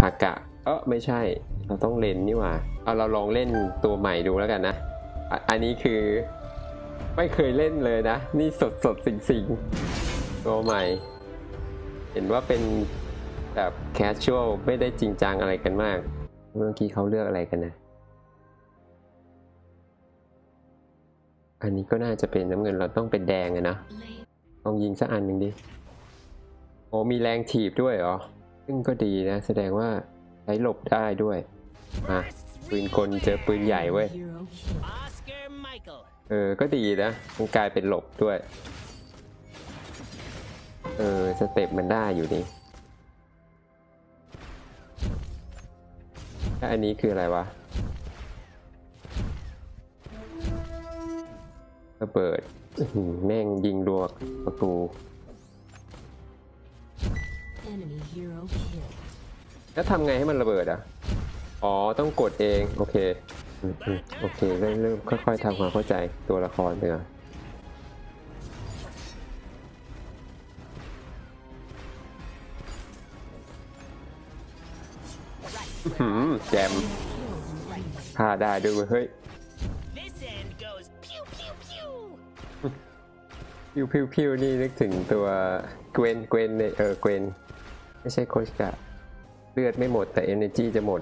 ทากะไม่ใช่เราต้องเลนนี่หว่าเอาเราลองเล่นตัวใหม่ดูแล้วกันนะอันนี้คือไม่เคยเล่นเลยนะนี่สดๆสิ่งๆตัวใหม่เห็นว่าเป็นแบบแคชชวลไม่ได้จริงจังอะไรกันมากเมื่อกี้เขาเลือกอะไรกันนะอันนี้ก็น่าจะเป็นน้ำเงินเราต้องเป็นแดงอะนะลองยิงสักอันหนึ่งดิโอ้มีแรงถีบด้วยเหรอซึ่งก็ดีนะแสดงว่าใช้หลบได้ด้วยปืนกลเจอปืนใหญ่เว้ยก็ดีนะมันกลายเป็นหลบด้วยสเต็ปมันได้อยู่นี่อันนี้คืออะไรวะระเบิดแม่งยิงรัวประตูแล้วทำไงให้มันระเบิดอ่ะอ๋อต้องกดเองโอเคโอเคเริ่มค่อยๆทำความเข้าใจตัวละครเถอะแจมฆ่าได้ด้วยเฮ้ยพิวนี่นึกถึงตัวเกวนในเกวนไม่ใช่โคชกะเลือดไม่หมดแต่เอเนอร์จีจะหมด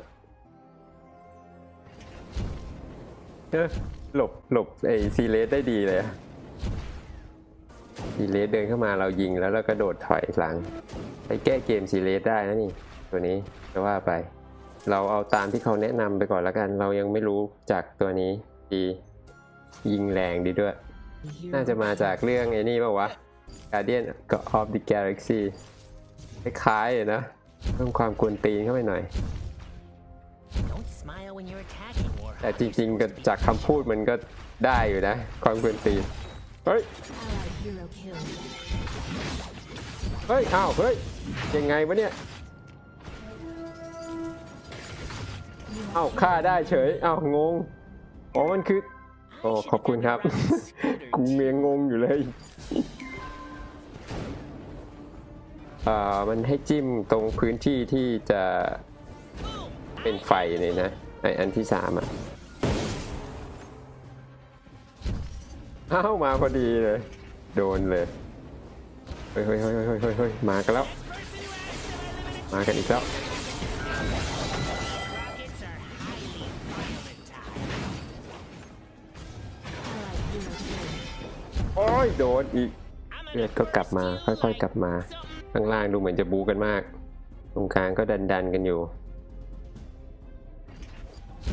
หลบไอซีเลสได้ดีเลยซีเลสเดินเข้ามาเรายิงแล้วเรากระโดดถอยหลังไปแก้เกมซีเลสได้นะนี่ตัวนี้จะว่าไปเราเอาตามที่เขาแนะนำไปก่อนแล้วกันเรายังไม่รู้จากตัวนี้ดียิงแรงดีด้วยน่าจะมาจากเรื่องไอ้นี่ป่าววะ Guardian of the Galaxy คล้ายๆนะเพิ่มความกวนตีนเข้าไปหน่อยแต่จริงๆก็จากคำพูดมันก็ได้อยู่นะความกวนตีนเฮ้ยเฮ้ยอ้าวเฮ้ยยังไงวะเนี่ยอ้าวฆ่าได้เฉยอ้าวงงอ๋อมันคืออ๋อขอบคุณครับกูเมียงงอยู่เลยมันให้จิ้มตรงพื้นที่ที่จะเป็นไฟเลยนะไออันที่สามอ้าวมาพอดีเลยโดนเลยเฮ้ยมากันแล้วมากันอีกแล้วโอ้ยโดนอีกเลือดก็กลับมาค่อยๆกลับมาข้างล่างดูเหมือนจะบูกันมากตรงกลางก็ดันกันอยู่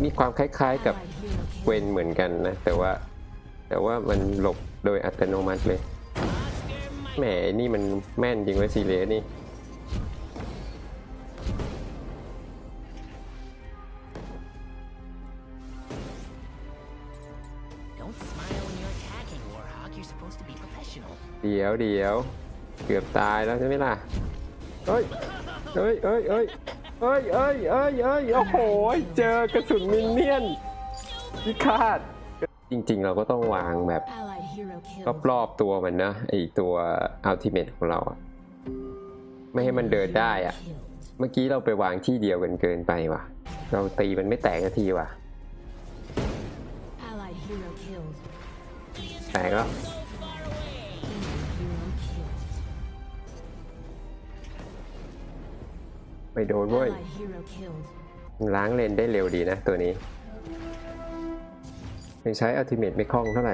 มีความคล้ายๆกับเกวนเหมือนกันนะแต่ว่ามันหลบโดยอัตโนมัติเลยแหมนี่มันแม่นจริงไว้ซีเรียนี่เดี๋ยวเกือบตายแล้วใช่ไหมล่ะเอ้ยโอ้โหเจอกระสุนมินเนี่ยนพิฆาตจริงๆเราก็ต้องวางแบบรอบๆตัวมันนะไอตัวอัลติเมทของเราไม่ให้มันเดินได้อ่ะเมื่อกี้เราไปวางที่เดียวกันเกินไปว่ะเราตีมันไม่แตกทีว่ะแตกแล้วไปโดนเว้ยล้างเลนได้เร็วดีนะตัวนี้ยังใช้อัลติเมทไม่คล่องเท่าไหร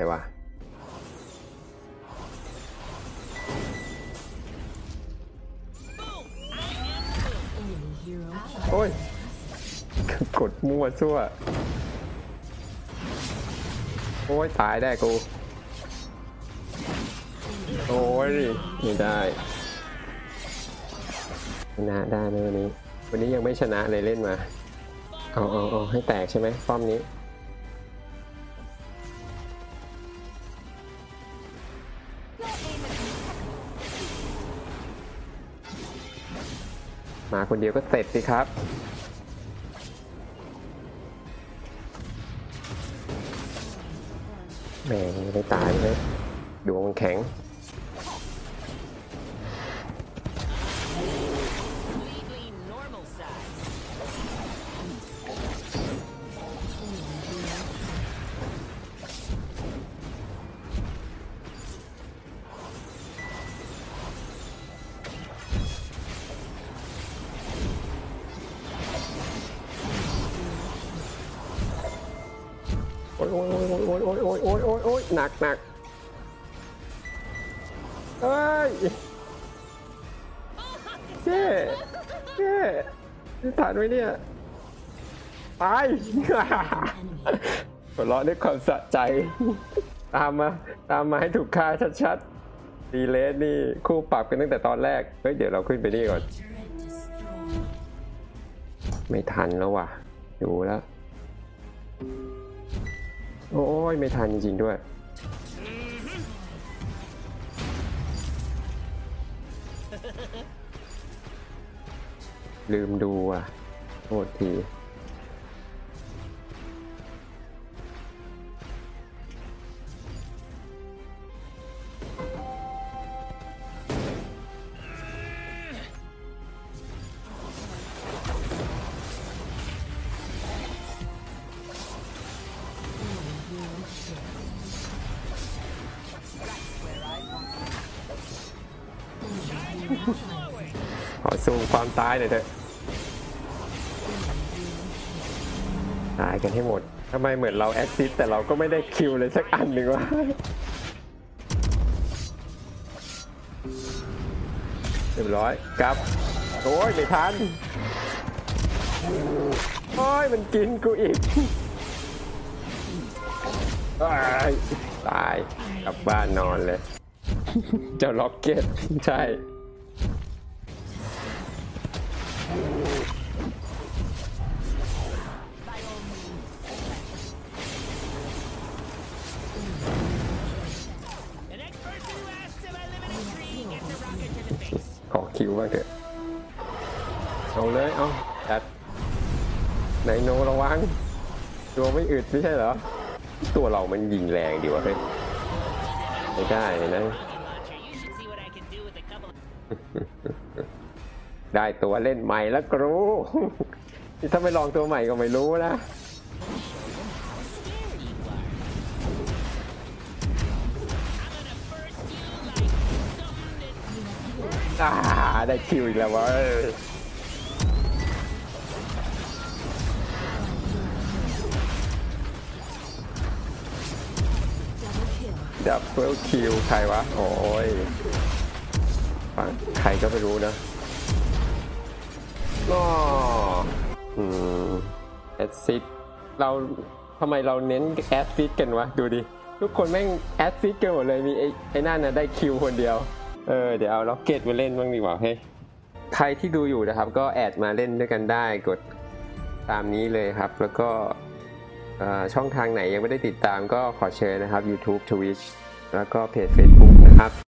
่วะโอ้ยกดมั่วซั่วโอ้ยตายได้กูโอ้ยไม่ได้ชนะได้ไหมวันนี้ยังไม่ชนะเลยเล่นมาเอาให้แตกใช่ไหมป้อมนี้มาคนเดียวก็เสร็จสิครับแหมไม่ตายเลยดวงมันแข็ง อ้ยโอ้ยโอ้ยโอ้ยโอ้ยโอ้ยโอ้ยโอ้ยโอ้ยหนักหนักเอ้ยเจ๊เจ๊ถ่านไว้เนี่ยตายหัวเราะด้วยความสะใจตามมาให้ถูกฆ่าชัดๆดีเลสนี่คู่ปรับกันตั้งแต่ตอนแรกเฮ้ยเดี๋ยวเราขึ้นไปนี่ก่อนไม่ทันแล้วว่ะดูแล้วโอ้ยไม่ทันจริงๆด้วยลืมดูอ่ะโทษทีขอสู้ความตายหน่อยเถอะตายกันให้หมดทำไมเหมือนเราแอสซิสต์แต่เราก็ไม่ได้คิวเลยสักอันหนึ่งวะเรียบร้อยครับโอ้ยไม่ทันโอ้ยมันกินกูอีกตายกลับบ้านนอนเลยเจ้าล็อกเก็ตใช่ขอคิวบ้างเถอะเอาเลยเอาจัดไหนโนระวังตัวไม่อึดไม่ใช่เหรอตัวเรามันยิงแรงดีวะเฮ้ยไม่ได้นะได้ตัวเล่นใหม่แล้วกรูถ้าไม่ลองตัวใหม่ก็ไม่รู้นะได้คิวอีกแล้ววะดับเบิลคิวใครวะโอ้ยฟังใครก็ไม่รู้นะก็แอสซิสเราทำไมเราเน้นแอสซิสกันวะดูดิทุกคนแม่งแอสซิสกันหมดเลยมีไอ้นั่นนะได้คิวคนเดียวเดี๋ยวเอาล็อกเก็ตมาเล่นบ้างดีกว่าเฮ้ยใครที่ดูอยู่นะครับก็แอดมาเล่นด้วยกันได้กดตามนี้เลยครับแล้วก็ช่องทางไหนยังไม่ได้ติดตามก็ขอเชิญนะครับ YouTube Twitch แล้วก็เพจ Facebook นะครับ